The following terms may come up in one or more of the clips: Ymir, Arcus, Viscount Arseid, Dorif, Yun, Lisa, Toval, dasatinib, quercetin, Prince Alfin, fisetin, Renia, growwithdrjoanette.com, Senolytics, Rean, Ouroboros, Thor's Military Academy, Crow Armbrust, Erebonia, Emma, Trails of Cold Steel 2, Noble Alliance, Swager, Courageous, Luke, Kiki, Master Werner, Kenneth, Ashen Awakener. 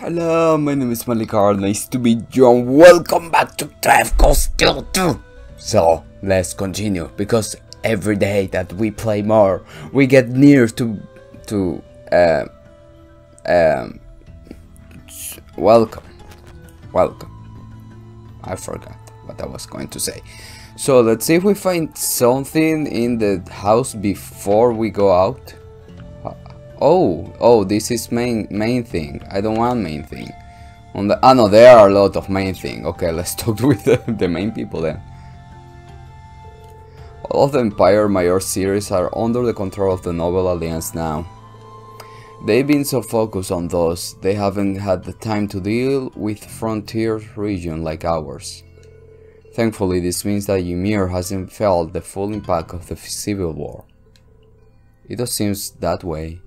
Hello, my name is Malikar, nice to meet you and welcome back to Trails of Cold Steel 2! So, let's continue, because every day that we play more, we get near welcome. I forgot what I was going to say. So, let's see if we find something in the house before we go out. Oh, this is main thing. I don't want main thing. No, there are a lot of main thing. Okay, let's talk with the main people then. All of the Empire Major series are under the control of the Noble Alliance now. They've been so focused on those, they haven't had the time to deal with frontier region like ours. Thankfully, this means that Ymir hasn't felt the full impact of the Civil War. It does seem that way.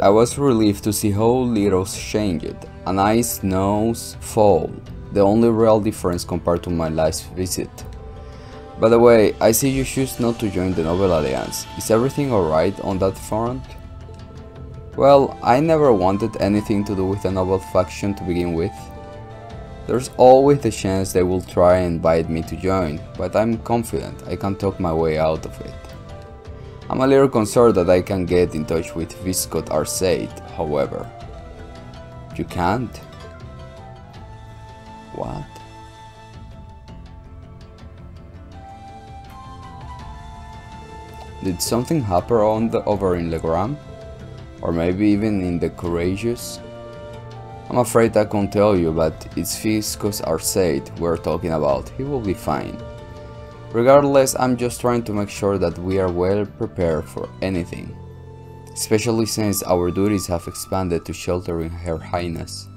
I was relieved to see how little changed. An ice snows fall, the only real difference compared to my last visit. By the way, I see you choose not to join the Noble Alliance. Is everything alright on that front? Well, I never wanted anything to do with the Noble faction to begin with. There's always the chance they will try and invite me to join, but I'm confident I can talk my way out of it. I'm a little concerned that I can get in touch with Viscount Arseid, however. You can't? What? Did something happen over in Legram? Or maybe even in the Courageous? I'm afraid I can't tell you, but it's Viscount Arseid we're talking about. He will be fine. Regardless, I'm just trying to make sure that we are well prepared for anything, especially since our duties have expanded to sheltering Her Highness.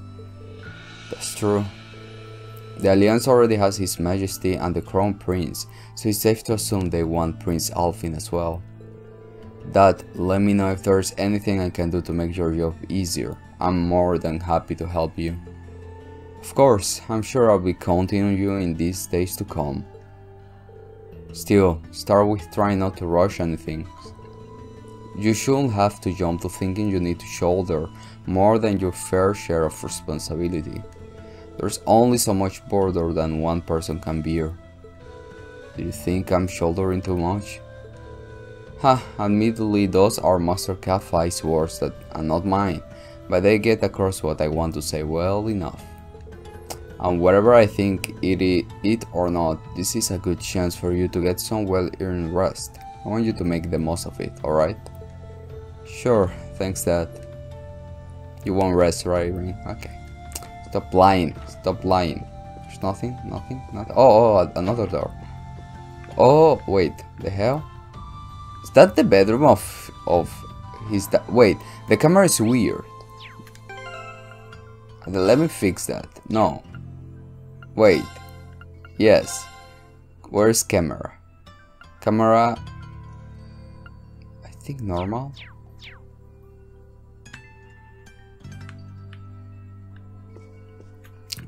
That's true. The Alliance already has His Majesty and the Crown Prince, so it's safe to assume they want Prince Alfin as well. Dad, let me know if there's anything I can do to make your job easier. I'm more than happy to help you. Of course, I'm sure I'll be counting on you in these days to come. Still, start with trying not to rush anything. You shouldn't have to jump to thinking you need to shoulder more than your fair share of responsibility. There's only so much border than one person can bear. Do you think I'm shouldering too much? Admittedly, those are Master Ka-Fai's words that are not mine, but they get across what I want to say well enough. And whatever I think it or not, this is a good chance for you to get some well-earned rest. I want you to make the most of it, alright? Sure, thanks Dad. You won't rest, right? Okay. Stop lying, stop lying. There's nothing. Oh, another door. Oh, wait, the hell? Is that the bedroom of his dad? Wait, the camera is weird. Let me fix that. No. Wait, yes, where's camera? Camera, I think normal?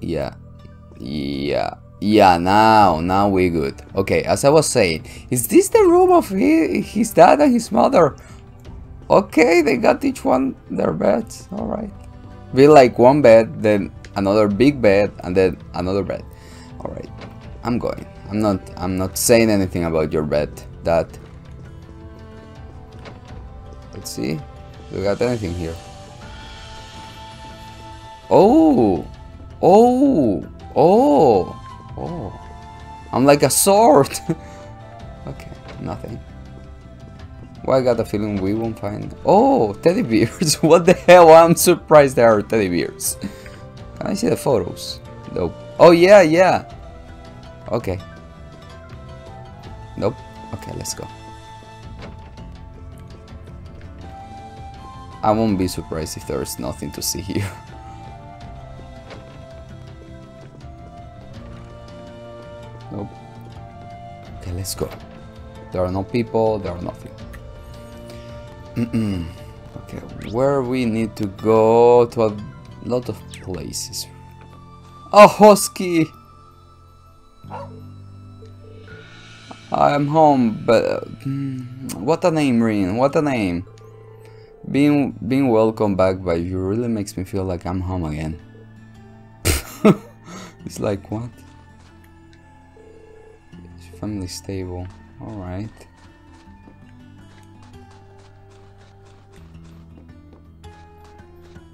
Yeah, now we good. Okay, as I was saying, is this the room of his dad and his mother? Okay, they got each one their beds, alright. Be like one bed, then another big bed, and then another bed. Alright, I'm going. I'm not saying anything about your bed, Dad. Let's see. We got anything here. Oh. I'm like a sword. Okay, nothing. Well, I got a feeling we won't find. Oh, teddy bears. What the hell? I'm surprised there are teddy bears. Can I see the photos? Nope. Oh yeah. Okay. Nope. Okay, let's go. I won't be surprised if there is nothing to see here. Nope. Okay, let's go. There are no people, there are nothing. Okay, where we need to go to a lot of places. Oh, Husky! I'm home, but what a name, Rean! What a name! Being welcomed back by you really makes me feel like I'm home again. It's like, what? It's family stable. Alright.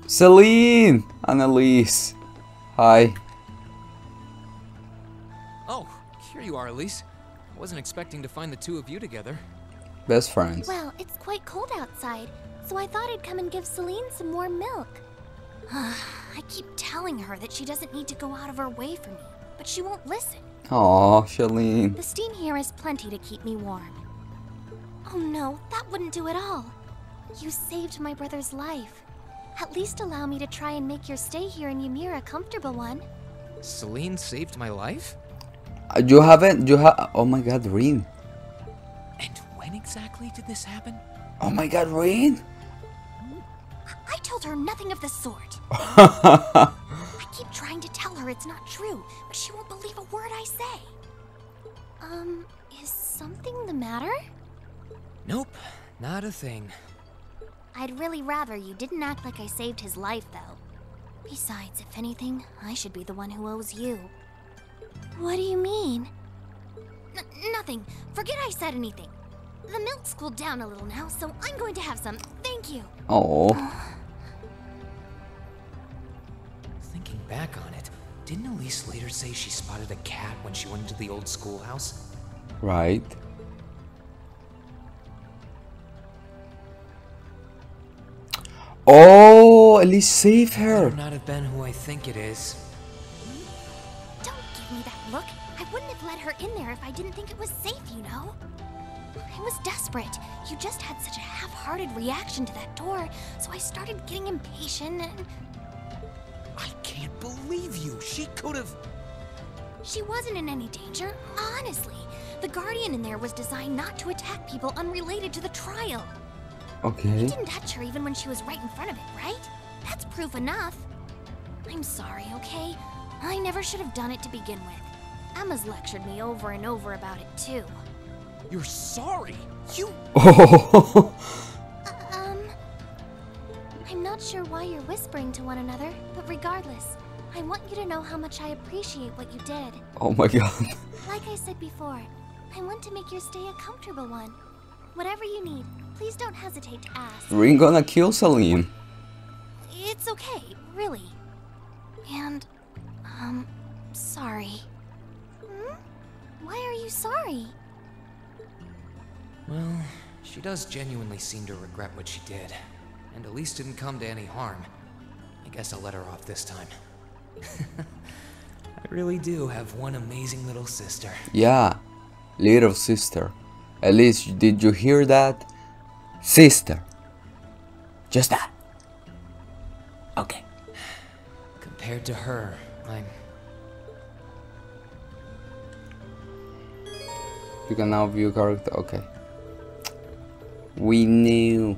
Celine! And Elise. Hi. Oh, here you are, Elise. I wasn't expecting to find the two of you together. Best friends. Well, it's quite cold outside, so I thought I'd come and give Celine some warm milk. I keep telling her that she doesn't need to go out of her way for me, but she won't listen. Aw, Celine. The steam here is plenty to keep me warm. Oh no, that wouldn't do at all. You saved my brother's life. At least allow me to try and make your stay here in Ymir a comfortable one. Celine saved my life? Oh my god, Rean. And when exactly did this happen? Oh my god, Rean? I told her nothing of the sort. I keep trying to tell her it's not true, but she won't believe a word I say. Is something the matter? Nope, not a thing. I'd really rather you didn't act like I saved his life, though. Besides, if anything, I should be the one who owes you. What do you mean? Nothing. Forget I said anything. The milk's cooled down a little now, so I'm going to have some. Thank you. Oh. Thinking back on it, didn't Elise later say she spotted a cat when she went into the old schoolhouse? Right. Oh, Elise saved her. Better not have been who I think it is. Don't give me that look. I wouldn't have let her in there if I didn't think it was safe, you know. I was desperate. You just had such a half-hearted reaction to that door, so I started getting impatient and... I can't believe you. She could have... She wasn't in any danger, honestly. The guardian in there was designed not to attack people unrelated to the trial. Okay. You didn't touch her even when she was right in front of it, right? That's proof enough. I'm sorry, okay? I never should have done it to begin with. Emma's lectured me over and over about it, too. You're sorry? You... I'm not sure why you're whispering to one another, but regardless, I want you to know how much I appreciate what you did. Oh my god. Like I said before, I want to make your stay a comfortable one. Whatever you need. Please don't hesitate to ask. We're gonna kill Celine. It's okay, really. And, sorry. Hmm? Why are you sorry? Well, she does genuinely seem to regret what she did. And Elise didn't come to any harm. I guess I'll let her off this time. I really do have one amazing little sister. Yeah, little sister. Elise, did you hear that? Sister. Just that. Okay. Compared to her, I'm... You can now view character. Okay. We knew.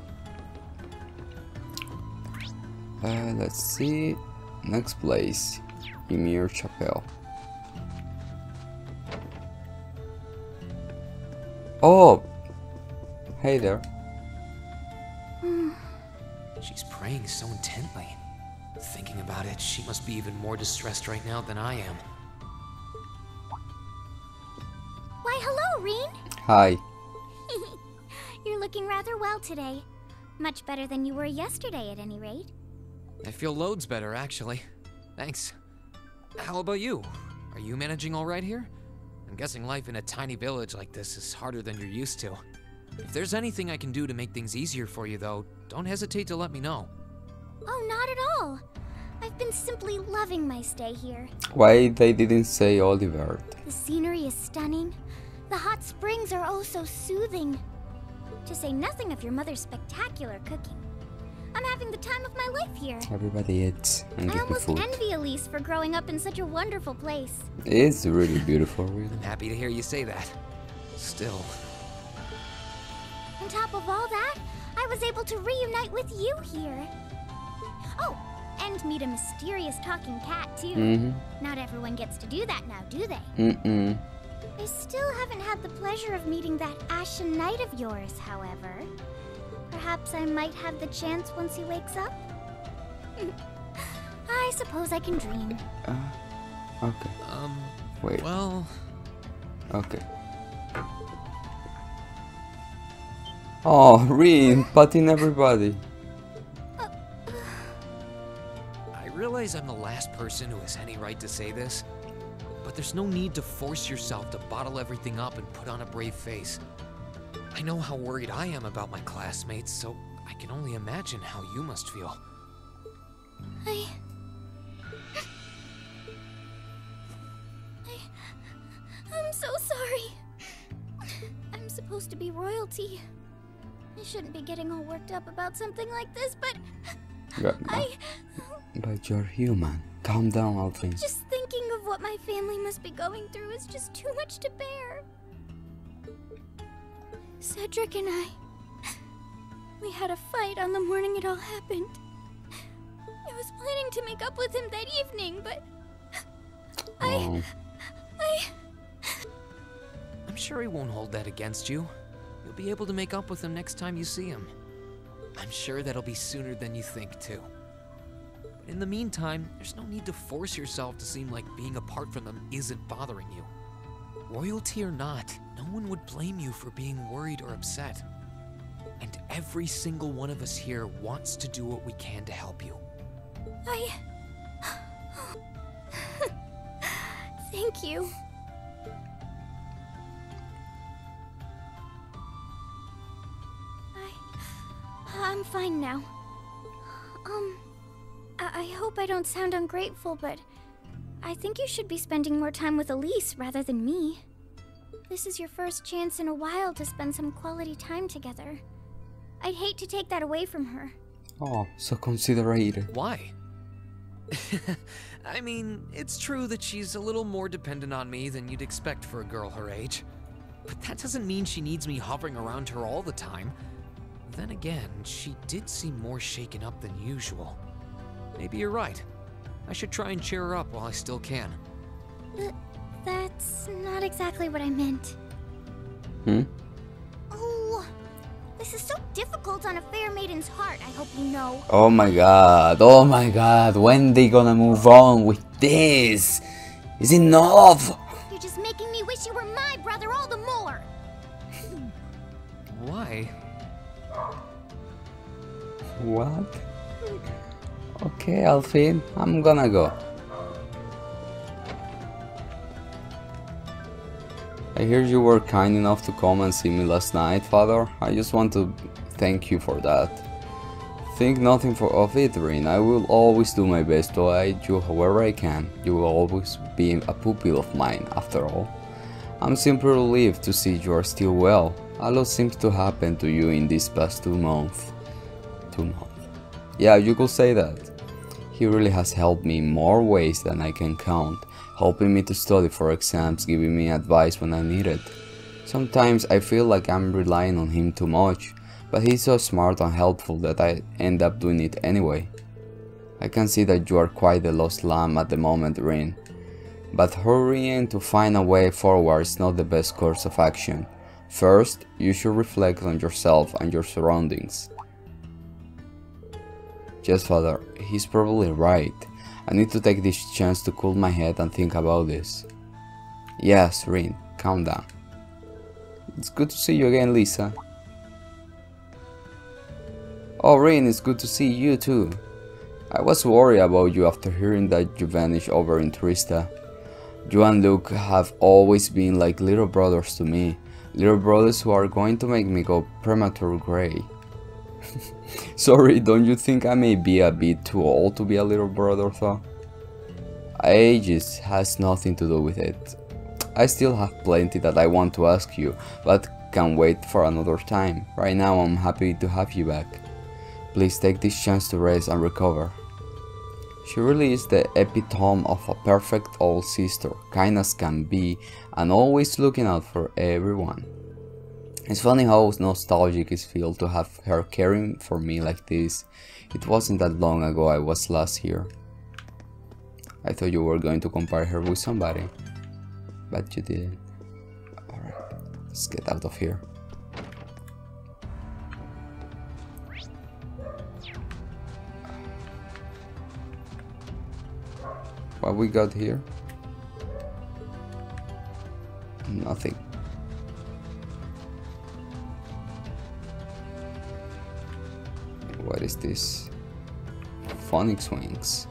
Let's see. Next place. Ymir Chapel. Oh. Hey there. She's praying so intently. Thinking about it, she must be even more distressed right now than I am. Why, hello, Rean. Hi. You're looking rather well today. Much better than you were yesterday, at any rate. I feel loads better, actually. Thanks. How about you? Are you managing all right here? I'm guessing life in a tiny village like this is harder than you're used to. If there's anything I can do to make things easier for you, though, don't hesitate to let me know. Oh, not at all. I've been simply loving my stay here. Why they didn't say Oliver? The scenery is stunning. The hot springs are oh so soothing. To say nothing of your mother's spectacular cooking. I'm having the time of my life here. Everybody eats and I almost envy Elise for growing up in such a wonderful place. It's really beautiful, really. I'm happy to hear you say that. Still... On top of all that, I was able to reunite with you here. Oh, and meet a mysterious talking cat, too. Not everyone gets to do that now, do they? I still haven't had the pleasure of meeting that ashen knight of yours, however. Perhaps I might have the chance once he wakes up? I suppose I can dream. Okay. Wait. Well... Okay. Oh, Rean, patting everybody. I realize I'm the last person who has any right to say this, but there's no need to force yourself to bottle everything up and put on a brave face. I know how worried I am about my classmates, so I can only imagine how you must feel. I'm so sorry. I'm supposed to be royalty. I shouldn't be getting all worked up about something like this, but... But you're human. Calm down, Alfin. Just thinking of what my family must be going through is just too much to bear. Cedric and I... We had a fight on the morning it all happened. I was planning to make up with him that evening, but... I'm sure he won't hold that against you. You'll be able to make up with him next time you see him. I'm sure that'll be sooner than you think, too. But in the meantime, there's no need to force yourself to seem like being apart from them isn't bothering you. Royalty or not, no one would blame you for being worried or upset. And every single one of us here wants to do what we can to help you. Thank you. I'm fine now. I hope I don't sound ungrateful, but I think you should be spending more time with Elise rather than me. This is your first chance in a while to spend some quality time together. I'd hate to take that away from her. Oh, so considerate. Why? I mean, it's true that she's a little more dependent on me than you'd expect for a girl her age. But that doesn't mean she needs me hovering around her all the time. Then again, she did seem more shaken up than usual. Maybe you're right. I should try and cheer her up while I still can. That's not exactly what I meant. Oh, this is so difficult on a fair maiden's heart, I hope you know. Oh my god, when they gonna move on with this? It's enough! You're just making me wish you were my brother all the more! Why? What? Okay, Alfin, I'm gonna go. I hear you were kind enough to come and see me last night, Father. I just want to thank you for that. Think nothing of it, Rean. I will always do my best to aid you however I can. You will always be a pupil of mine, after all. I'm simply relieved to see you are still well. A lot seems to happen to you in these past 2 months. Yeah, you could say that. He really has helped me in more ways than I can count, helping me to study for exams, giving me advice when I need it. Sometimes I feel like I'm relying on him too much, but he's so smart and helpful that I end up doing it anyway. I can see that you are quite the lost lamb at the moment, Rean. But hurrying to find a way forward is not the best course of action. First, you should reflect on yourself and your surroundings. Yes, Father, he's probably right. I need to take this chance to cool my head and think about this. Yes, Rean, calm down. It's good to see you again, Lisa. Oh, Rean, it's good to see you too. I was worried about you after hearing that you vanished over in Trista. You and Luke have always been like little brothers to me. Little brothers who are going to make me go premature grey. Sorry, don't you think I may be a bit too old to be a little brother though? Ages has nothing to do with it. I still have plenty that I want to ask you, but can wait for another time. Right now I'm happy to have you back. Please take this chance to rest and recover. She really is the epitome of a perfect old sister, kind as can be, and always looking out for everyone. It's funny how nostalgic it feels to have her caring for me like this. It wasn't that long ago I was last here. I thought you were going to compare her with somebody, but you didn't. Alright, let's get out of here. What we got here? Nothing. What is this? Phoenix Wings.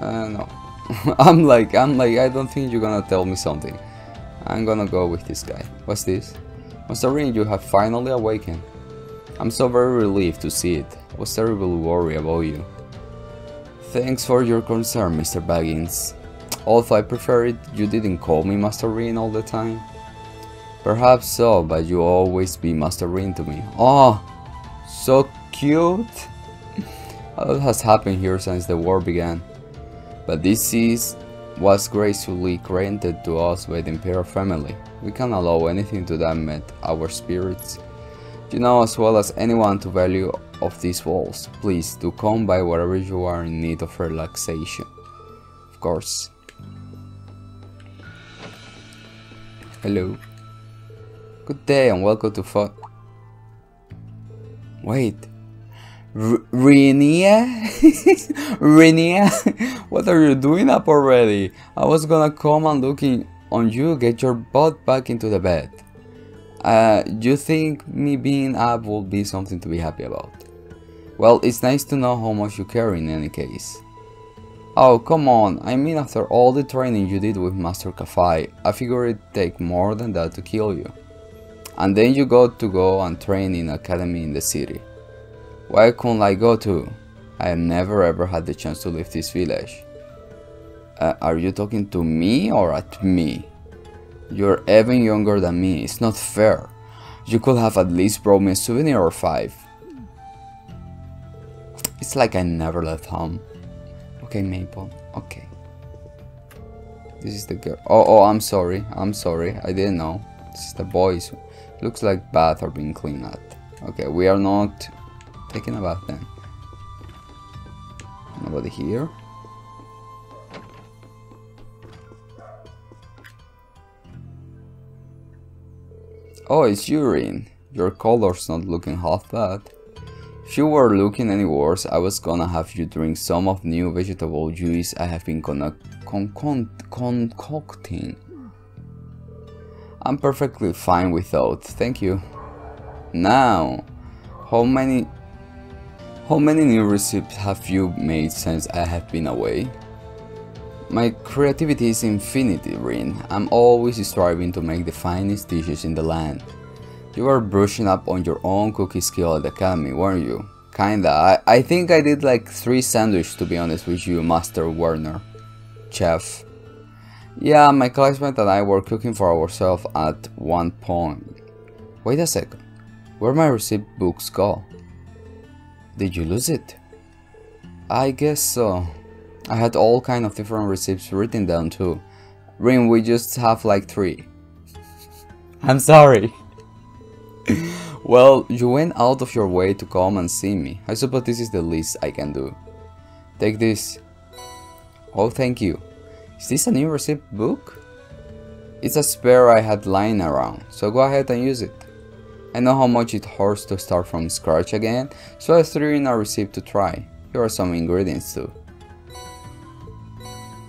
No. I'm like, I don't think you're gonna tell me something. I'm gonna go with this guy. What's this? Mastering, you have finally awakened. I'm so very relieved to see it. I was terribly worried about you. Thanks for your concern, Mr. Baggins. Although I prefer it, you didn't call me Master Rean all the time. Perhaps so, but you always be Master Rean to me. Oh, so cute! A lot has happened here since the war began, but this is was graciously granted to us by the Imperial family. We can't allow anything to damage our spirits. You know as well as anyone the value of these walls. Please do come by wherever you are in need of relaxation. Of course. Hello. Good day and welcome to Fo. Wait. Renia? Renia? What are you doing up already? I was gonna come and look in on you. Get your butt back into the bed. You think me being up will be something to be happy about? Well, it's nice to know how much you care in any case. Oh, come on, I mean after all the training you did with Master Ka-Fai, I figured it'd take more than that to kill you. And then you got to go and train in an academy in the city. Why couldn't I go to? I have never ever had the chance to leave this village. Are you talking to me or at me? You're even younger than me, it's not fair. You could have at least brought me a souvenir or 5. It's like I never left home. Okay, Maple, okay. This is the girl. Oh, I'm sorry, I didn't know. This is the boys. Looks like baths are being cleaned up. Okay, we are not taking a bath then. Nobody here. Oh, it's urine. Your color's not looking half bad. If you were looking any worse, I was gonna have you drink some of new vegetable juice I have been concocting. I'm perfectly fine without, thank you. Now, how many new recipes have you made since I have been away? My creativity is infinity, Rean. I'm always striving to make the finest dishes in the land. You were brushing up on your own cooking skill at the academy, weren't you? Kinda. I think I did like 3 sandwiches to be honest with you, Master Werner. Chef. Yeah, my classmate and I were cooking for ourselves at one point. Wait a second. Where my recipe books go? Did you lose it? I guess so. I had all kind of different recipes written down too. Rean, we just have like 3. I'm sorry. Well, you went out of your way to come and see me. I suppose this is the least I can do. Take this. Oh, thank you. Is this a new recipe book? It's a spare I had lying around, so go ahead and use it. I know how much it hurts to start from scratch again, so I threw in a recipe to try. Here are some ingredients too.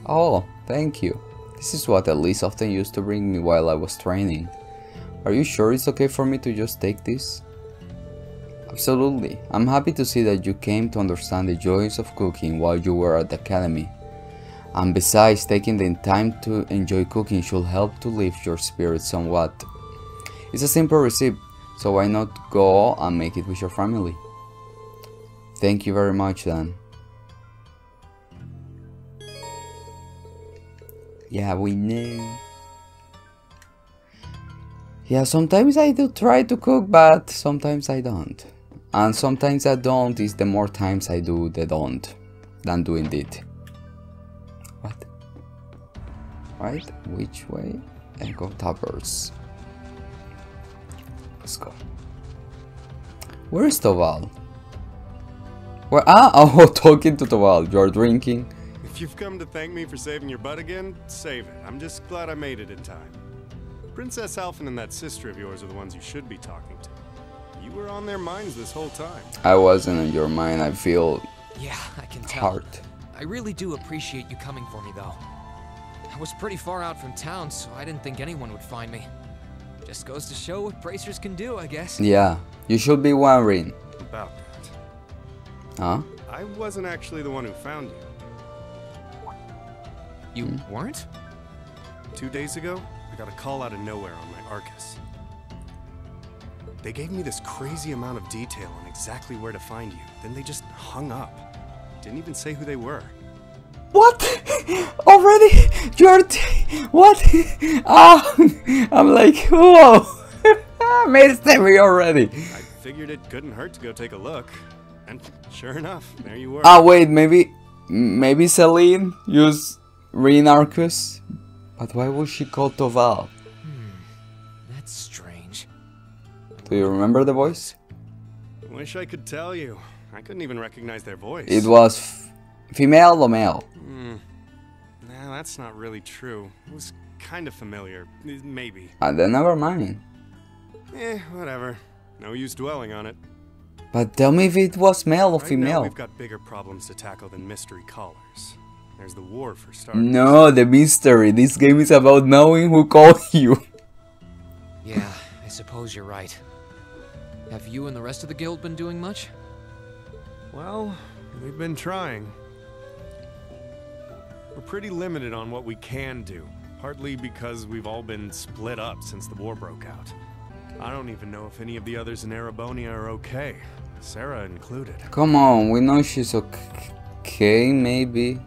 Oh, thank you. This is what Elise often used to bring me while I was training. Are you sure it's okay for me to just take this? Absolutely. I'm happy to see that you came to understand the joys of cooking while you were at the academy. And besides, taking the time to enjoy cooking should help to lift your spirits somewhat. It's a simple recipe, so why not go and make it with your family? Thank you very much, Dan. Yeah, we know. Yeah, sometimes I do try to cook, but sometimes I don't. And sometimes I don't is the more times I do the don't than doing it. What? Right? Which way? And go toppers. Let's go. Where is Toval? Where? Ah! Oh, talking to Toval. You're drinking. If you've come to thank me for saving your butt again, save it. I'm just glad I made it in time. Princess Alfin and that sister of yours are the ones you should be talking to. You were on their minds this whole time. I wasn't in your mind. I feel. Yeah, I can tell. Heart. I really do appreciate you coming for me, though. I was pretty far out from town, so I didn't think anyone would find me. Just goes to show what bracers can do, I guess. Yeah, you should be wondering about that. Huh? I wasn't actually the one who found you. You weren't? 2 days ago, I got a call out of nowhere on my Arcus. They gave me this crazy amount of detail on exactly where to find you. Then they just hung up. Didn't even say who they were. What? Already? You're... what? Oh, I'm like, whoa. I made it scary already. I figured it couldn't hurt to go take a look. And sure enough, there you were. Oh, wait, maybe Celine used Rean Arcus? But why was she called Toval? That's strange. Do you remember the voice? Wish I could tell you. I couldn't even recognize their voice. It was female or male? Nah, that's not really true. It was kind of familiar, maybe. Then never mind. Whatever. No use dwelling on it. But tell me if it was male or female. Now we've got bigger problems to tackle than mystery callers. There's the war for starters. No, the mystery. This game is about knowing who called you. Yeah, I suppose you're right. Have you and the rest of the guild been doing much? Well, we've been trying. We're pretty limited on what we can do, partly because we've all been split up since the war broke out. I don't even know if any of the others in Erebonia are okay, Sarah included. Come on, we know she's okay, maybe.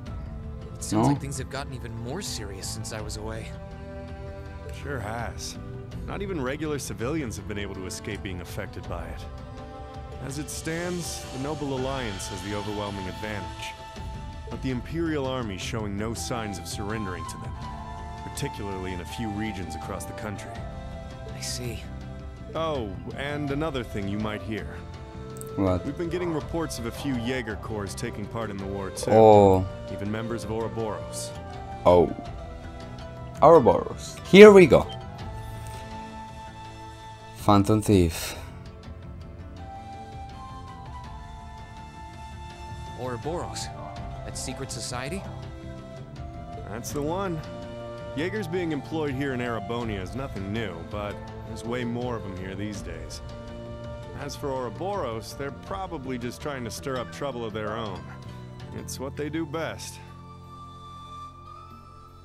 It sounds like things have gotten even more serious since I was away. Sure has. Not even regular civilians have been able to escape being affected by it. As it stands, the Noble Alliance has the overwhelming advantage, but the Imperial Army is showing no signs of surrendering to them, particularly in a few regions across the country. I see. Oh, and another thing you might hear. What? We've been getting reports of a few Jaeger corps taking part in the war too. Oh. Even members of Ouroboros. Oh. Ouroboros. Here we go. Phantom Thief. Ouroboros, that secret society? That's the one. Jaegers being employed here in Erebonia is nothing new, but there's way more of them here these days. As for Ouroboros, they're probably just trying to stir up trouble of their own. It's what they do best.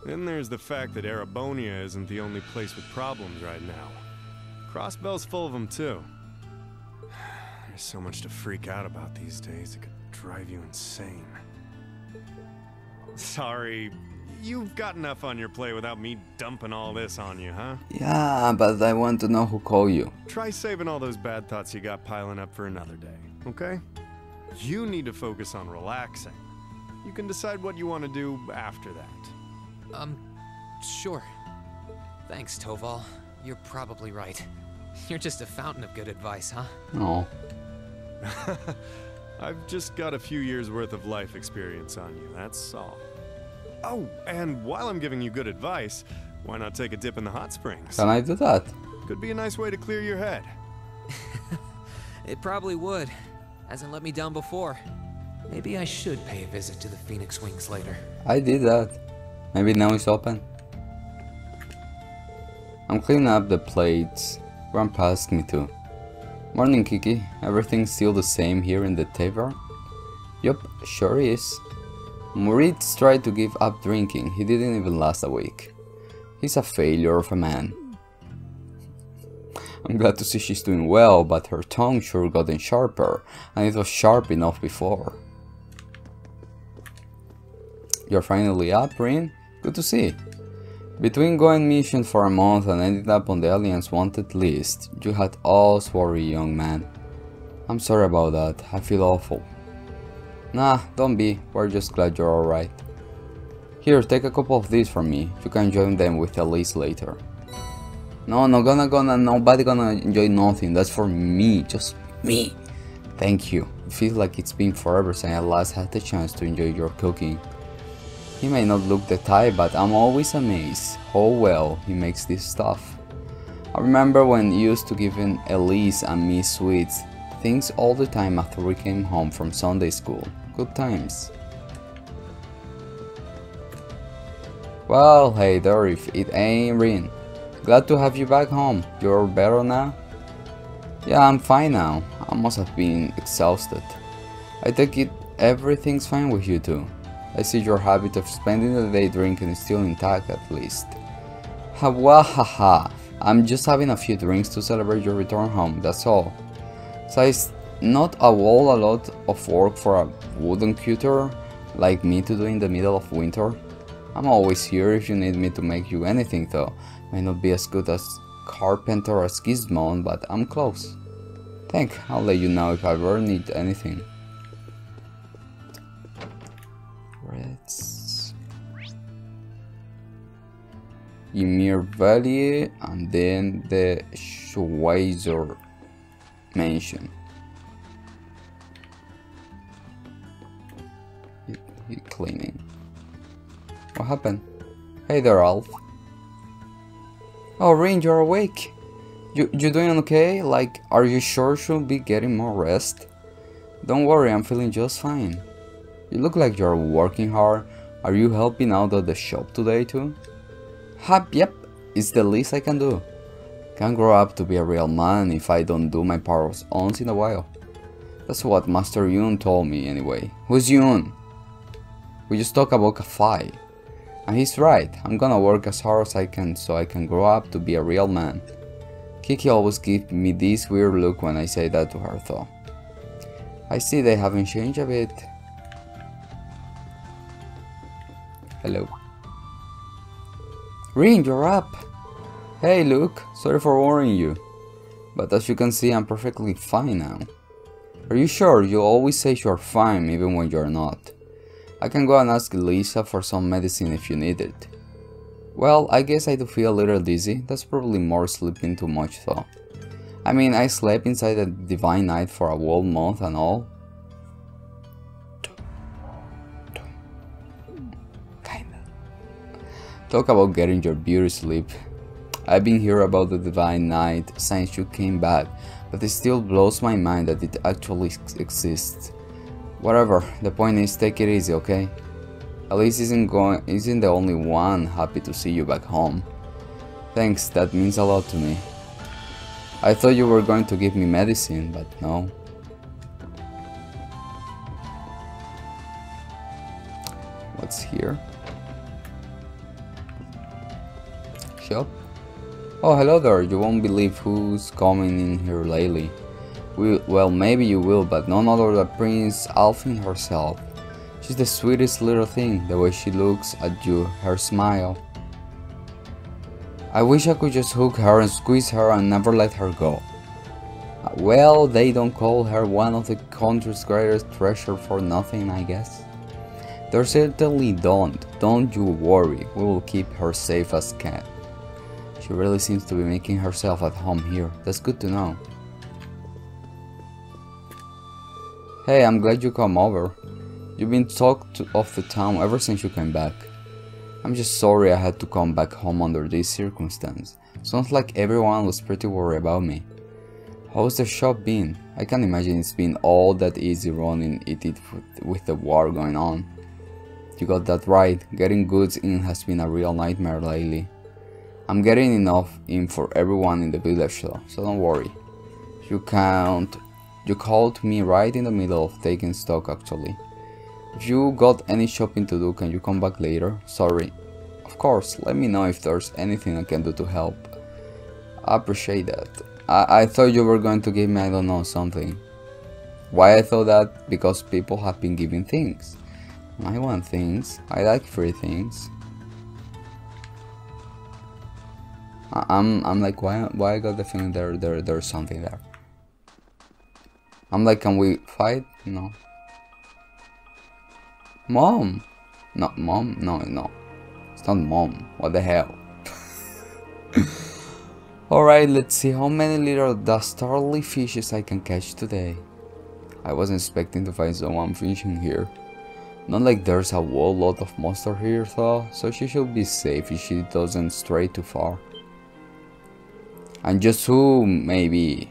Then there's the fact that Erebonia isn't the only place with problems right now. Crossbell's full of them too. There's so much to freak out about these days, it could drive you insane. Sorry, you've got enough on your plate without me dumping all this on you, huh? Yeah, but I want to know who called you. Try saving all those bad thoughts you got piling up for another day, okay? You need to focus on relaxing. You can decide what you want to do after that. Sure. Thanks, Toval. You're probably right. You're just a fountain of good advice, huh? No. I've just got a few years worth of life experience on you, that's all. Oh, and while I'm giving you good advice, why not take a dip in the hot springs? Can I do that? Could be a nice way to clear your head. It probably would. Hasn't let me down before. Maybe I should pay a visit to the Phoenix Wings later. I did that. Maybe now it's open. I'm cleaning up the plates. Grandpa asked me to. Morning, Kiki. Everything's still the same here in the tavern? Yup, sure is. Moritz tried to give up drinking. He didn't even last a week. He's a failure of a man. I'm glad to see she's doing well, but her tongue sure gotten sharper, and it was sharp enough before. You're finally up, Rean? Good to see. Between going mission for a month and ending up on the Alliance wanted list, you had all sorry, young man. I'm sorry about that. I feel awful. Nah, don't be. We're just glad you're alright. Here, take a couple of these from me. You can join them with Elise later. No, no, nobody gonna enjoy nothing. That's for me, just me. Thank you. It feels like it's been forever since I last had the chance to enjoy your cooking. He may not look the type, but I'm always amazed how well he makes this stuff. I remember when used to giving Elise and me sweets, things all the time after we came home from Sunday school. Good times. Well, hey Dorif, it ain't Rean. Glad to have you back home. You're better now? Yeah, I'm fine now. I must have been exhausted. I take it everything's fine with you two. I see your habit of spending the day drinking is still intact at least. Hawahaha, I'm just having a few drinks to celebrate your return home, that's all. So it's not a whole lot of work for a wooden cutter like me to do in the middle of winter. I'm always here if you need me to make you anything though. May not be as good as Carpenter or Gizmon, but I'm close. Thank, I'll let you know if I ever need anything. Reds. Ymir Valley and then the Schweizer Mansion. You're cleaning. What happened? Hey there, Alf. Oh, Rean, you're awake. You doing okay? Like, are you sure should be getting more rest? Don't worry, I'm feeling just fine. You look like you're working hard. Are you helping out at the shop today too? Hap, yep. It's the least I can do. Can't grow up to be a real man if I don't do my powers once in a while. That's what Master Yun told me anyway. Who's Yun? We just talk about Ka-Fai. And he's right, I'm gonna work as hard as I can so I can grow up to be a real man. Kiki always gives me this weird look when I say that to her though. I see they haven't changed a bit. Hello. Rean, you're up! Hey Luke, sorry for worrying you. But as you can see, I'm perfectly fine now. Are you sure? You always say you're fine even when you're not. I can go and ask Lisa for some medicine if you need it. Well, I guess I do feel a little dizzy, that's probably more sleeping too much though. I mean, I slept inside the Divine Knight for a whole month and all. Kinda. Talk about getting your beauty sleep. I've been hearing about the Divine Knight since you came back, but it still blows my mind that it actually exists. Whatever, the point is, take it easy, okay? Elise isn't the only one happy to see you back home. Thanks, that means a lot to me. I thought you were going to give me medicine, but no. What's here? Shop? Oh, hello there, you won't believe who's coming in here lately. Well, maybe you will, but none other than Prince Alfin herself. She's the sweetest little thing, the way she looks at you, her smile. I wish I could just hook her and squeeze her and never let her go. Well, they don't call her one of the country's greatest treasures for nothing, I guess. They certainly don't. Don't you worry, we will keep her safe as cat. She really seems to be making herself at home here, that's good to know. Hey, I'm glad you come over. You've been talked of the town ever since you came back. I'm just sorry I had to come back home under this circumstance. Sounds like everyone was pretty worried about me. How's the shop been? I can't imagine it's been all that easy running it with the war going on. You got that right, getting goods in has been a real nightmare lately. I'm getting enough in for everyone in the village though, so don't worry. You called me right in the middle of taking stock actually. If you got any shopping to do, can you come back later? Sorry. Of course, let me know if there's anything I can do to help. I appreciate that. I thought you were going to give me, I don't know, something. Why I thought that? Because people have been giving things. I want things. I like free things. I'm like, why I got the feeling there's something there. I'm like, can we fight? No. Mom! Not mom? No. It's not mom. What the hell? Alright, let's see how many little dastardly fishes I can catch today. I wasn't expecting to find someone fishing here. Not like there's a whole lot of monster here though, so she should be safe if she doesn't stray too far. And just who, maybe.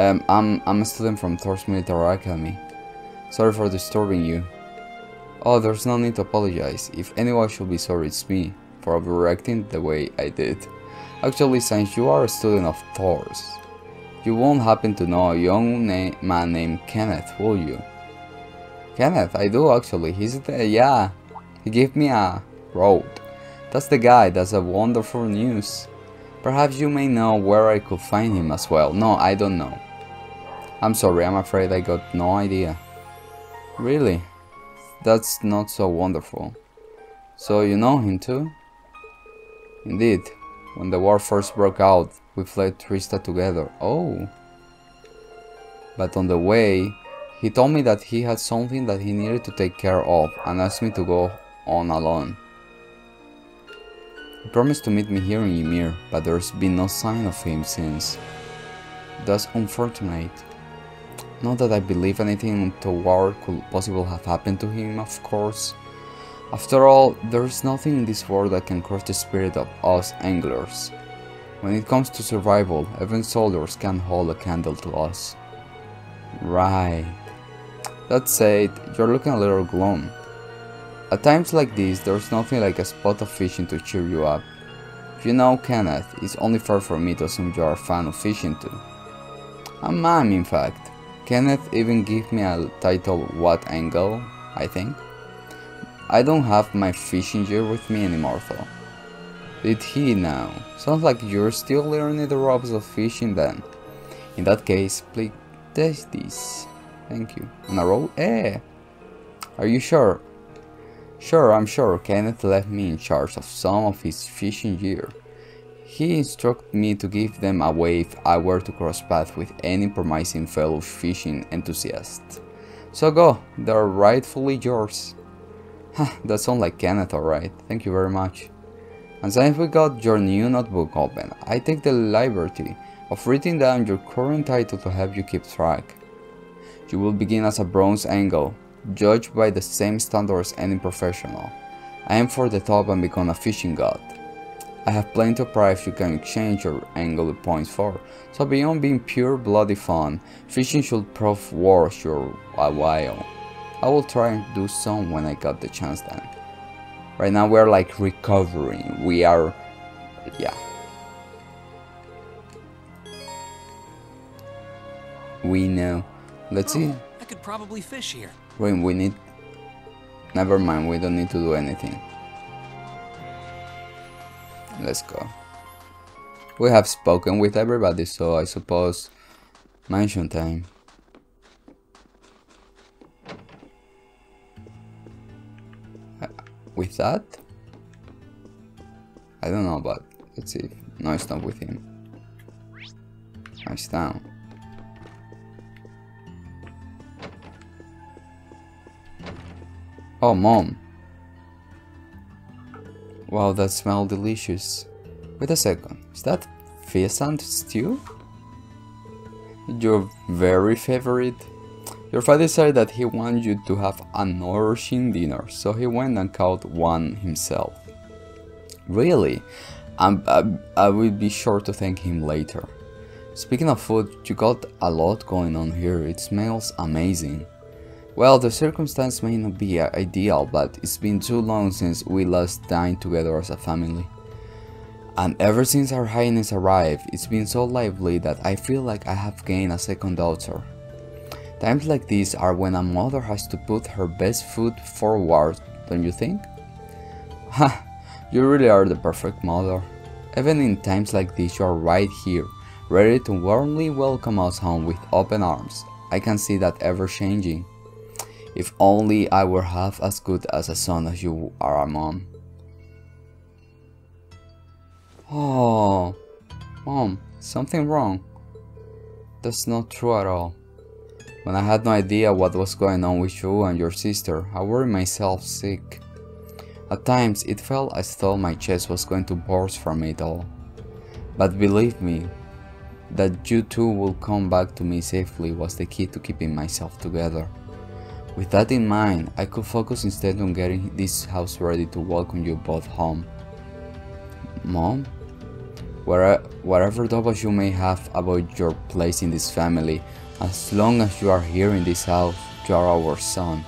I'm a student from Thor's Military Academy. Sorry for disturbing you. Oh, there's no need to apologize. If anyone should be sorry, it's me, for overreacting the way I did. Actually, since you are a student of Thor's, you won't happen to know a young man named Kenneth, will you? Kenneth, I do actually. He's the, yeah, he gave me a road. That's the guy, that's a wonderful news. Perhaps you may know where I could find him as well. No, I don't know. I'm sorry, I'm afraid I got no idea. Really? That's not so wonderful. So you know him too? Indeed. When the war first broke out, we fled Trista together. Oh. But on the way, he told me that he had something that he needed to take care of and asked me to go on alone. He promised to meet me here in Ymir, but there's been no sign of him since. That's unfortunate. Not that I believe anything untoward could possibly have happened to him, of course. After all, there's nothing in this world that can crush the spirit of us anglers. When it comes to survival, even soldiers can't hold a candle to us. Right. That said, you're looking a little glum. At times like this, there's nothing like a spot of fishing to cheer you up. You know, Kenneth, it's only fair for me to assume you're a fan of fishing too. I am, in fact. Kenneth even gave me a title, What Angle, I think. I don't have my fishing gear with me anymore though. Did he now? Sounds like you're still learning the ropes of fishing then. In that case, please test this. Thank you. On a roll? Eh! Are you sure? Sure, I'm sure. Kenneth left me in charge of some of his fishing gear. He instructed me to give them away if I were to cross paths with any promising fellow fishing enthusiast. So go, they're rightfully yours. That sounds like Kenneth, alright. Thank you very much. And since we got your new notebook open, I take the liberty of writing down your current title to help you keep track. You will begin as a bronze angle, judged by the same standards as any professional. Aim for the top and become a fishing god. I have plenty of prize you can exchange your angle points for, so beyond being pure bloody fun, fishing should prove worth your while. I will try and do some when I got the chance then. Right now we're like recovering, we are... yeah. We know. Let's see. I could probably fish here. Wait, we need... never mind, we don't need to do anything. Let's go. We have spoken with everybody, so I suppose... mansion time. With that? I don't know, but let's see. No, it's not with him. It's down. Oh, Mom. Wow, that smells delicious. Wait a second. Is that pheasant stew? Your very favorite? Your father said that he wanted you to have a nourishing dinner, so he went and caught one himself. Really? I will be sure to thank him later. Speaking of food, you got a lot going on here. It smells amazing. Well, the circumstance may not be ideal, but it's been too long since we last dined together as a family. And ever since Her Highness arrived, it's been so lively that I feel like I have gained a second daughter. Times like these are when a mother has to put her best foot forward, don't you think? Ha! You really are the perfect mother. Even in times like this, you are right here, ready to warmly welcome us home with open arms. I can see that ever changing. If only I were half as good as a son as you are a mom. Oh, Mom, something wrong. That's not true at all. When I had no idea what was going on with you and your sister, I worried myself sick. At times, it felt as though my chest was going to burst from it all. But believe me, that you two will come back to me safely was the key to keeping myself together. With that in mind, I could focus instead on getting this house ready to welcome you both home. Mom? whatever doubts you may have about your place in this family, as long as you are here in this house, you are our son.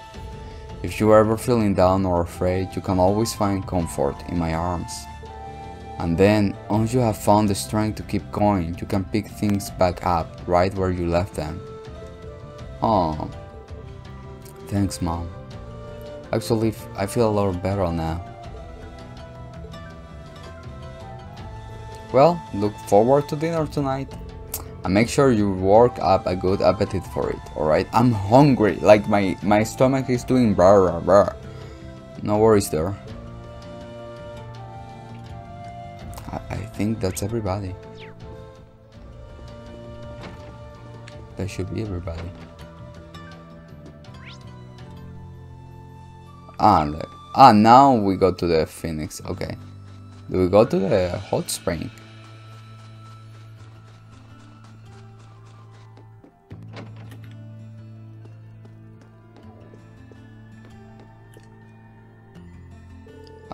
If you are ever feeling down or afraid, you can always find comfort in my arms. And then, once you have found the strength to keep going, you can pick things back up right where you left them. Oh, thanks, Mom. Actually, I feel a lot better now. Well, look forward to dinner tonight. And make sure you work up a good appetite for it, alright? I'm hungry, like my stomach is doing brr brr. No worries there. I think that's everybody. That should be everybody. Ah, now we go to the Phoenix, okay. Do we go to the hot spring?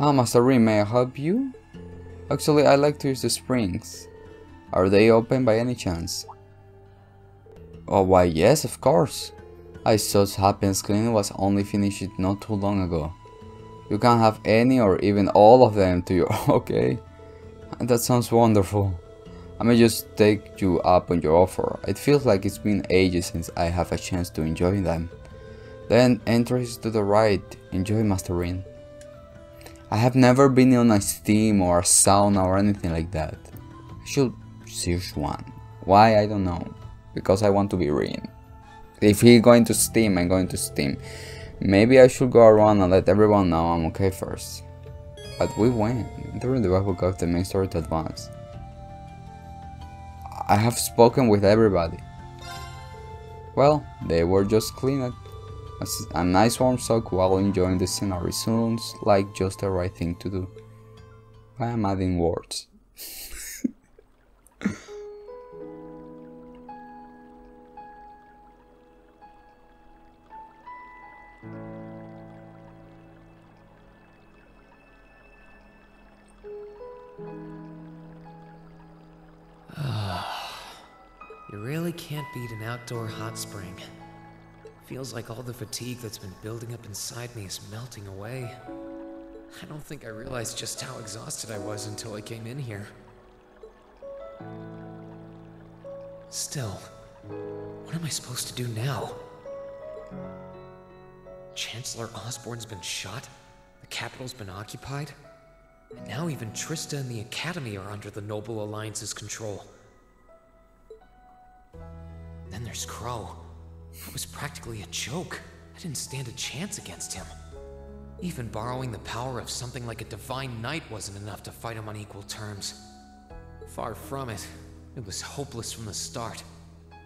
Ah, Master Rean, may I help you? Actually, I like to use the springs. Are they open by any chance? Oh, why yes, of course. I just happened Celine was only finished not too long ago. You can have any or even all of them to you. Okay, that sounds wonderful. I may just take you up on your offer. It feels like it's been ages since I have a chance to enjoy them. Then, entrance to the right. Enjoy, Master Rean. I have never been on a steam or a sauna or anything like that. I should search one. Why? I don't know. Because I want to be Rean. If he's going to steam, I'm going to steam. Maybe I should go around and let everyone know I'm okay first. But we went. During the battle got the main story to advance. I have spoken with everybody. Well, they were just cleaned. A nice warm soak while enjoying the scenery sounds like just the right thing to do. I am adding words. You really can't beat an outdoor hot spring. Feels like all the fatigue that's been building up inside me is melting away. I don't think I realized just how exhausted I was until I came in here. Still, what am I supposed to do now? Chancellor Osborne's been shot, the capital's been occupied, and now even Trista and the Academy are under the Noble Alliance's control. Then there's Crow. I was practically a joke. I didn't stand a chance against him. Even borrowing the power of something like a Divine Knight wasn't enough to fight him on equal terms. Far from it. It was hopeless from the start. I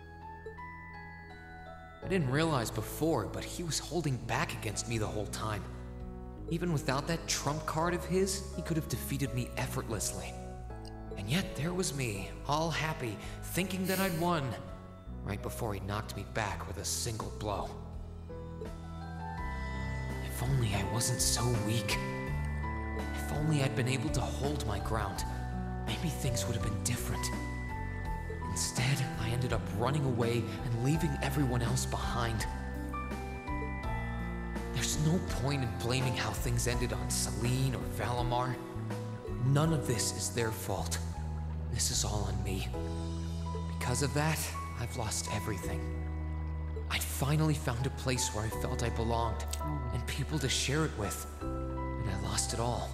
didn't realize before, but he was holding back against me the whole time. Even without that trump card of his, he could have defeated me effortlessly. And yet there was me, all happy, thinking that I'd won. Right before he knocked me back with a single blow. If only I wasn't so weak. If only I'd been able to hold my ground, maybe things would have been different. Instead, I ended up running away and leaving everyone else behind. There's no point in blaming how things ended on Celine or Valimar. None of this is their fault. This is all on me. Because of that, I've lost everything. I'd finally found a place where I felt I belonged, and people to share it with, and I lost it all.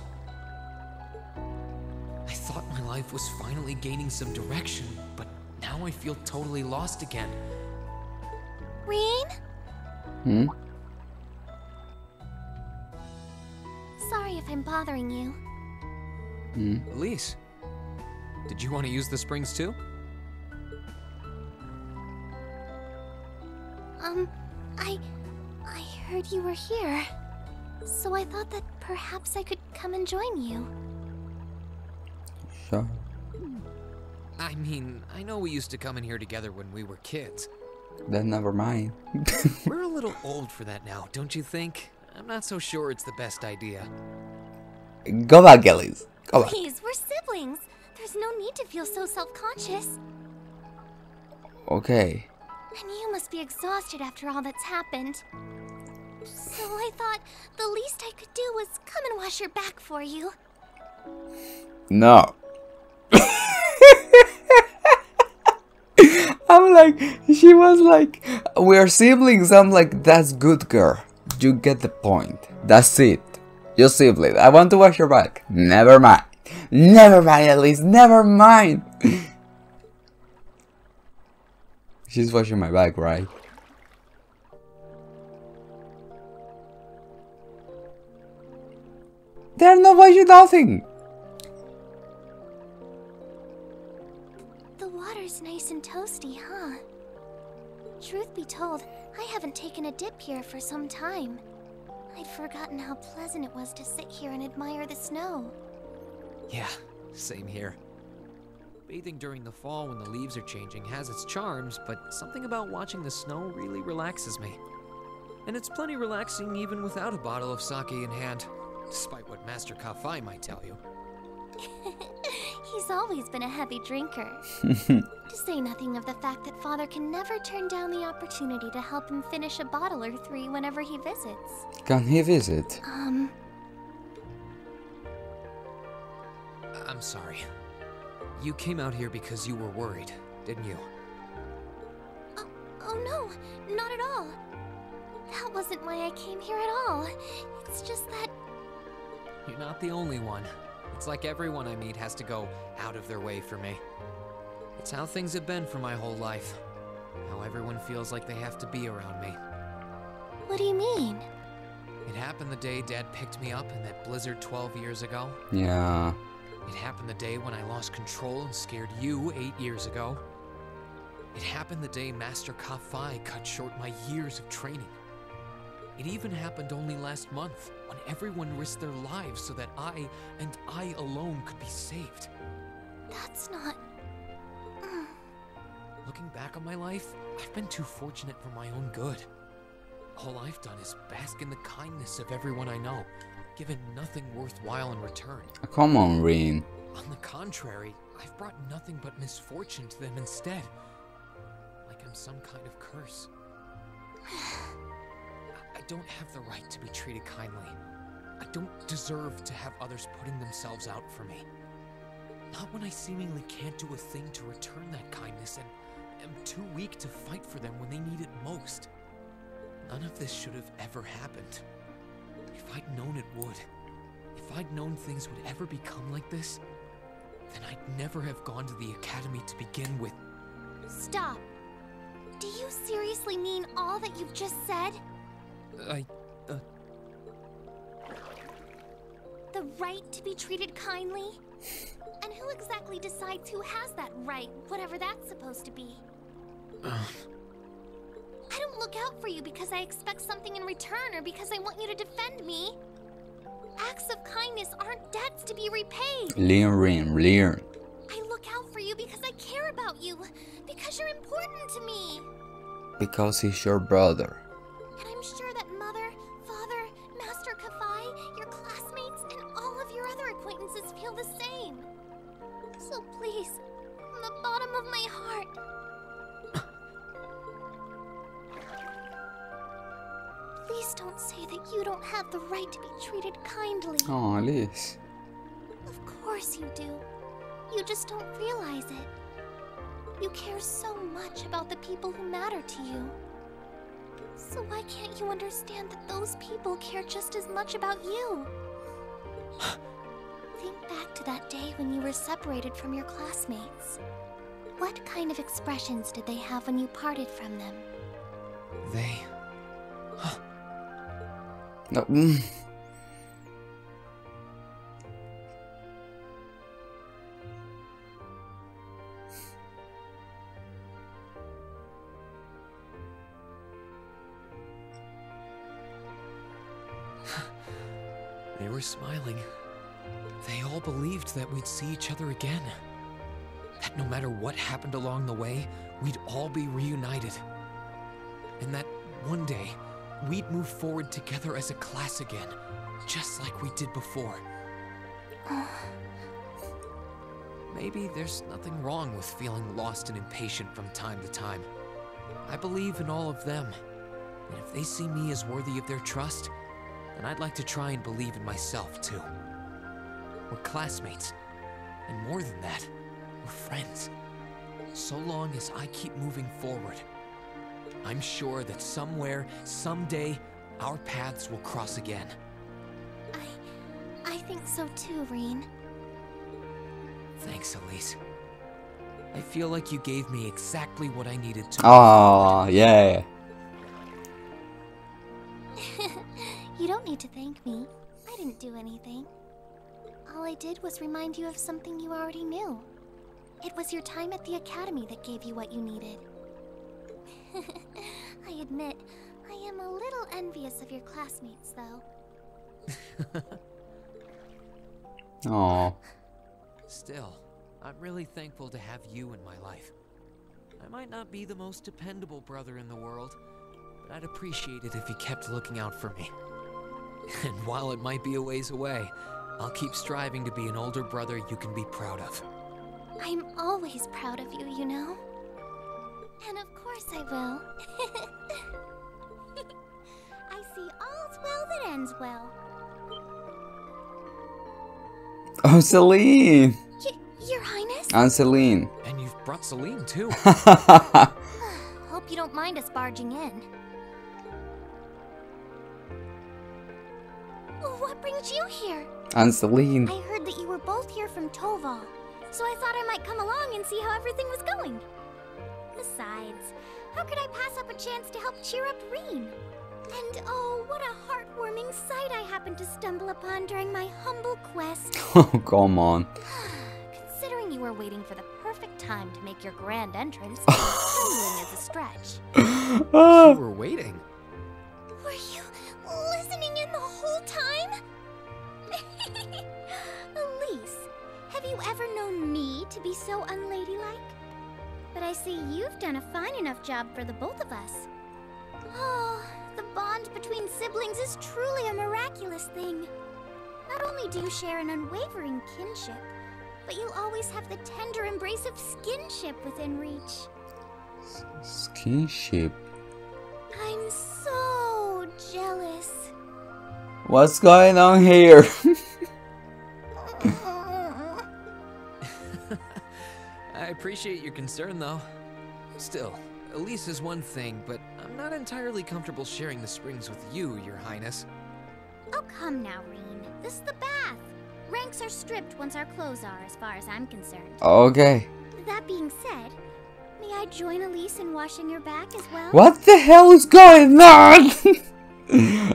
I thought my life was finally gaining some direction, but now I feel totally lost again. Rean? Hmm? Sorry if I'm bothering you. Elise, did you want to use the springs too? I heard you were here, so I thought that perhaps I could come and join you. Sure. I mean, I know we used to come in here together when we were kids. Then never mind. We're a little old for that now, don't you think? I'm not so sure it's the best idea. Go back, Elise. Go back. Please, we're siblings. There's There's no need to feel so self-conscious. Okay. And you must be exhausted after all that's happened. So I thought the least I could do was come and wash your back for you. No. I'm like, she was like, we're siblings. I'm like, that's good, girl. You get the point. That's it. You're siblings. I want to wash your back. Never mind. Never mind, Elise. Never mind. She's washing my back, right? They're not washing nothing. The water's nice and toasty, huh? Truth be told, I haven't taken a dip here for some time. I'd forgotten how pleasant it was to sit here and admire the snow. Yeah, same here. Bathing during the fall when the leaves are changing has its charms, but something about watching the snow really relaxes me. And it's plenty relaxing even without a bottle of sake in hand, despite what Master Ka-Fai might tell you. He's always been a heavy drinker. To say nothing of the fact that Father can never turn down the opportunity to help him finish a bottle or three whenever he visits. Can he visit? I'm sorry. You came out here because you were worried, didn't you? Oh no, not at all. That wasn't why I came here at all. It's just that... You're not the only one. It's like everyone I meet has to go out of their way for me. It's how things have been for my whole life. How everyone feels like they have to be around me. What do you mean? It happened the day Dad picked me up in that blizzard 12 years ago. Yeah. It happened the day when I lost control and scared you 8 years ago. It happened the day Master Ka-Fai cut short my years of training. It even happened only last month, when everyone risked their lives so that I, and I alone, could be saved. That's not... Looking back on my life, I've been too fortunate for my own good. All I've done is bask in the kindness of everyone I know, given nothing worthwhile in return. Come on, Rean. On the contrary, I've brought nothing but misfortune to them instead. Like I'm some kind of curse. I don't have the right to be treated kindly. I don't deserve to have others putting themselves out for me. Not when I seemingly can't do a thing to return that kindness and am too weak to fight for them when they need it most. None of this should have ever happened. If I'd known it would, if I'd known things would ever become like this, then I'd never have gone to the academy to begin with. Stop. Do you seriously mean all that you've just said? The right to be treated kindly? And who exactly decides who has that right, whatever that's supposed to be? I don't look out for you because I expect something in return or because I want you to defend me. Acts of kindness aren't debts to be repaid. Learn. I look out for you because I care about you, because you're important to me. Because he's your brother. And I'm sure that Mother, Father, Master Ka-Fai, your classmates, and all of your other acquaintances feel the same. So please, from the bottom of my heart, please don't say that you don't have the right to be treated kindly. Oh, Elise. Of course you do. You just don't realize it. You care so much about the people who matter to you. So why can't you understand that those people care just as much about you? Think back to that day when you were separated from your classmates. What kind of expressions did they have when you parted from them? They... No. They were smiling. They all believed that we'd see each other again. That no matter what happened along the way, we'd all be reunited. And that one day, we'd move forward together as a class again, just like we did before. Maybe there's nothing wrong with feeling lost and impatient from time to time. I believe in all of them, and if they see me as worthy of their trust, then I'd like to try and believe in myself too. We're classmates, and more than that, we're friends. So long as I keep moving forward, I'm sure that somewhere, someday, our paths will cross again. I think so too, Rean. Thanks, Elise. I feel like you gave me exactly what I needed to. Oh, yeah. You don't need to thank me. I didn't do anything. All I did was remind you of something you already knew. It was your time at the academy that gave you what you needed. I admit, I am a little envious of your classmates, though. Aww. Still, I'm really thankful to have you in my life. I might not be the most dependable brother in the world, but I'd appreciate it if you kept looking out for me. And while it might be a ways away, I'll keep striving to be an older brother you can be proud of. I'm always proud of you, you know. And of course I will. I see all's well that ends well. Oh, Celine! Your Highness? I'm Celine. And you've brought Celine too. Hope you don't mind us barging in. What brings you here? I'm Celine. I heard that you were both here from Toval, so I thought I might come along and see how everything was going. Besides, how could I pass up a chance to help cheer up Rean? And oh, what a heartwarming sight I happened to stumble upon during my humble quest. Oh, come on. Considering you were waiting for the perfect time to make your grand entrance, stumbling is a stretch. You were waiting? Were you listening in the whole time? Elise, have you ever known me to be so unladylike? But I see you've done a fine enough job for the both of us. Oh, the bond between siblings is truly a miraculous thing. Not only do you share an unwavering kinship, but you always have the tender embrace of skinship within reach. Skinship? I'm so jealous. What's going on here? I appreciate your concern, though. Still, Elise is one thing, but I'm not entirely comfortable sharing the springs with you, Your Highness. Oh, come now, Rean. This is the bath. Ranks are stripped once our clothes are, as far as I'm concerned. Okay. That being said, may I join Elise in washing your back as well? What the hell is going on?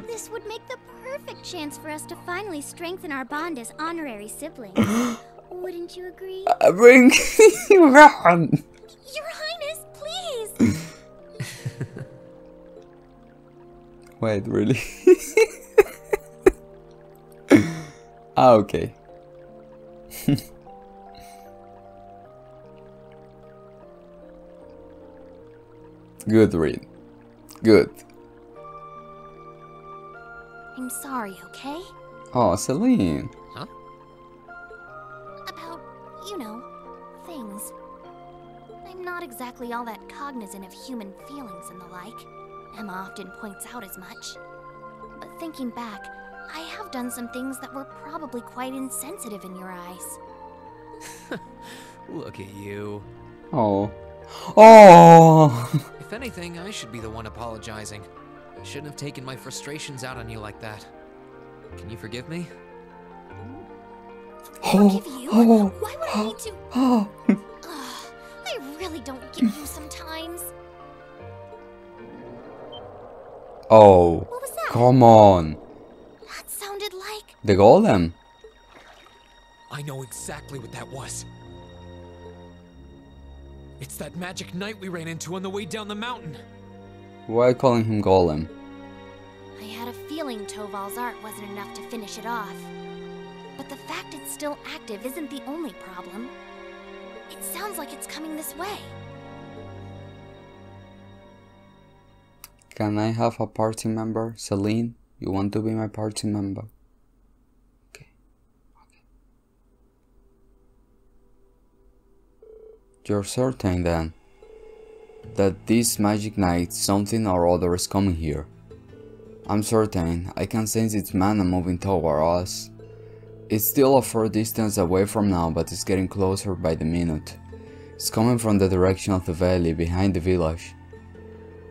This would make the perfect chance for us to finally strengthen our bond as honorary siblings. Wouldn't you agree? Bring you around. Your Highness, please. Wait, really? Ah, okay. Good, Rean. Good. I'm sorry, okay? Oh, Celine. Huh? About, you know, things. I'm not exactly all that cognizant of human feelings and the like. Emma often points out as much. But thinking back, I have done some things that were probably quite insensitive in your eyes. Look at you. Oh. Oh! If anything, I should be the one apologizing. I shouldn't have taken my frustrations out on you like that. Can you forgive me? Forgive you? Why would I need to? I really don't get you sometimes. Oh, what was that? Come on. That sounded like the golem. I know exactly what that was. It's that magic knight we ran into on the way down the mountain. Why are you calling him golem? I had a feeling Toval's art wasn't enough to finish it off. But the fact it's still active isn't the only problem. It sounds like it's coming this way. Can I have a party member? Celine, you want to be my party member? Okay. You're certain then that this magic knight, something or other, is coming here? I'm certain. I can sense its mana moving toward us. It's still a fair distance away from now, but it's getting closer by the minute. It's coming from the direction of the valley, behind the village.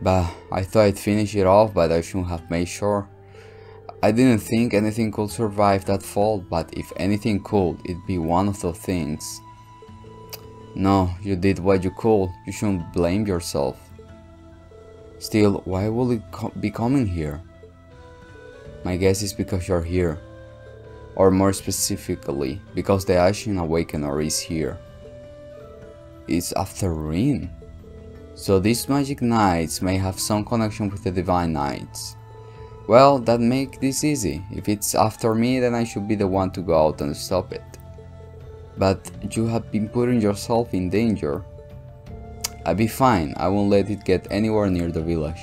Bah, I thought I'd finish it off, but I should have made sure. I didn't think anything could survive that fall, but if anything could, it'd be one of those things. No, you did what you could. You shouldn't blame yourself. Still, why will it be coming here? My guess is because you're here. Or more specifically, because the Ashen Awakener is here. It's after Rean. So these magic knights may have some connection with the Divine Knights. Well, that makes this easy. If it's after me, then I should be the one to go out and stop it. But you have been putting yourself in danger. I'll be fine. I won't let it get anywhere near the village.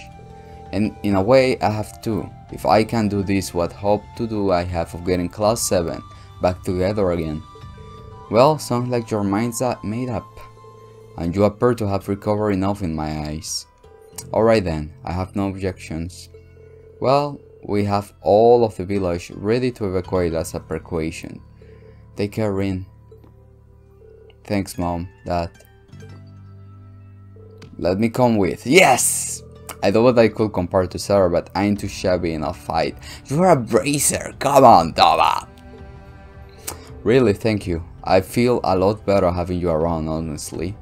And in a way, I have to. If I can do this, what hope to do I have of getting Class 7 back together again? Well, sounds like your mind's made up. And you appear to have recovered enough in my eyes. Alright then, I have no objections. Well, we have all of the village ready to evacuate as a precaution. Take care, Rean. Thanks, Mom, Dad. Let me come with. Yes! I thought I could compare to Sarah, but I'm too shabby in a fight. You're a bracer. Come on, Toval. Really, thank you. I feel a lot better having you around, honestly.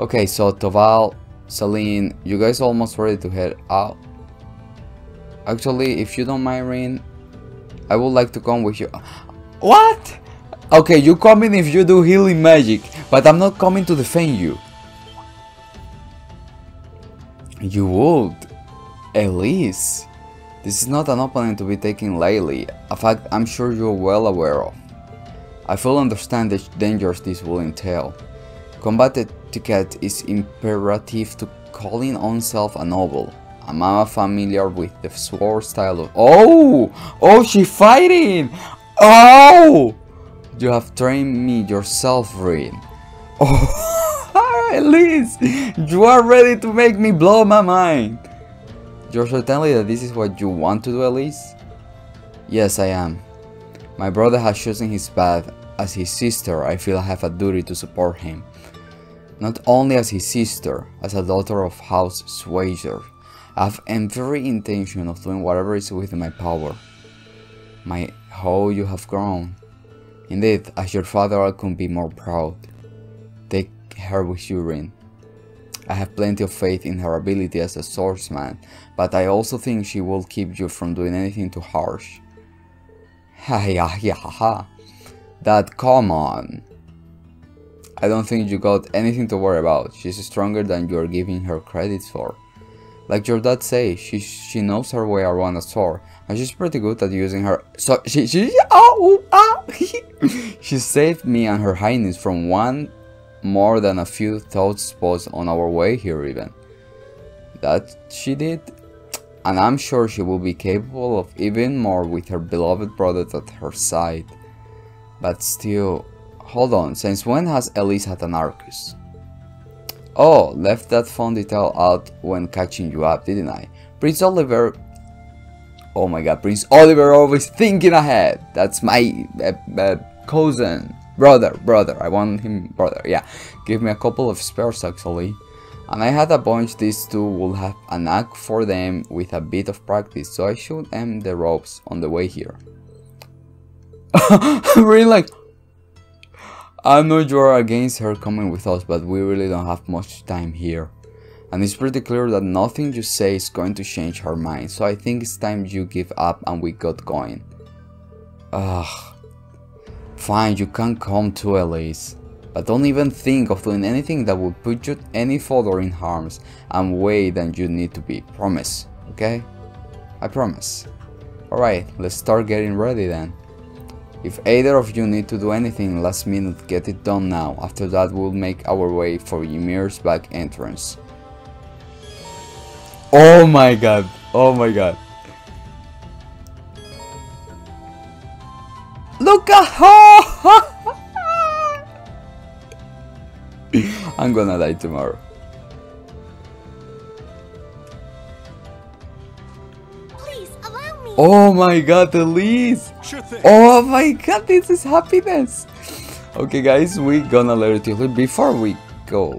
Okay, so Toval, Celine, you guys almost ready to head out? Actually, if you don't mind, Rean, I would like to come with you. What? Okay, you come in if you do healing magic, but I'm not coming to defend you. You would, Elise. This is not an opponent to be taken lightly, a fact I'm sure you're well aware of. I fully understand the dangers this will entail. Combat etiquette is imperative to calling oneself a noble. I'm not familiar with the sword style of— Oh! Oh, she's fighting! Oh! You have trained me yourself, Rean. Oh! At least you are ready to make me blow my mind. You're certainly that this is what you want to do, Elise? Yes, I am. My brother has chosen his path. As his sister, I feel I have a duty to support him. Not only as his sister, as a daughter of House Swager, I have every intention of doing whatever is within my power. My, how you have grown. Indeed, as your father, I couldn't be more proud. Take her with you, Rean. I have plenty of faith in her ability as a swordsman, but I also think she will keep you from doing anything too harsh. Ha ha ha ha. Dad, come on. I don't think you got anything to worry about. She's stronger than you're giving her credit for. Like your dad says, she knows her way around a sword, and she's pretty good at using her. So she saved me and her highness from one more than a few thought spots on our way here even. That she did, and I'm sure she will be capable of even more with her beloved brother at her side. But still, hold on, since when has Elise had an Arcus? Oh, left that fun detail out when catching you up, didn't I? Prince Oliver... Oh my god, Prince Oliver always thinking ahead! That's my cousin. Brother, I want him brother, yeah. Give me a couple of spares actually. And I had a bunch these two will have a knack for them with a bit of practice, so I showed them the ropes on the way here. Really, like, I know you're against her coming with us, but we really don't have much time here. And it's pretty clear that nothing you say is going to change her mind, so I think it's time you give up and we got going. Ugh. Fine, you can come too, Elise, but don't even think of doing anything that would put you any further in harm's way than you need to be. Promise, okay? I promise. Alright, let's start getting ready then. If either of you need to do anything last minute, get it done now. After that, we'll make our way for Ymir's back entrance. Oh my god, oh my god. Look at her! I'm gonna die tomorrow. Please allow me. Oh my god, Elise! Sure thing. Oh my god, this is happiness! Okay guys, we gonna learn to live before we go.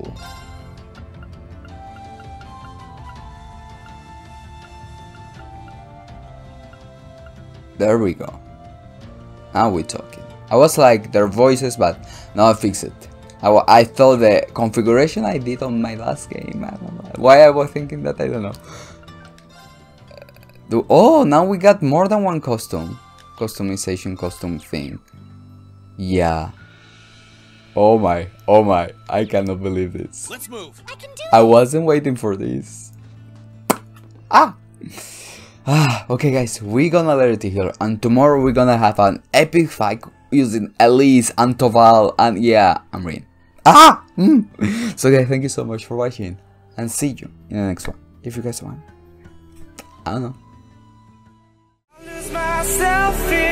There we go. Now we're talking. I was like their voices, but now I fix it. I thought the configuration I did on my last game, I don't know why I was thinking that, I don't know. Oh, now we got more than one costume. Customization costume thing. Yeah. Oh my, oh my. I cannot believe this. Let's move. I wasn't waiting for this. Ah! Okay guys, we're gonna let it here, and tomorrow we're gonna have an epic fight using Elise and Toval, and yeah, I'm Rean. Ah! So guys, thank you so much for watching, and see you in the next one, if you guys want. I don't know.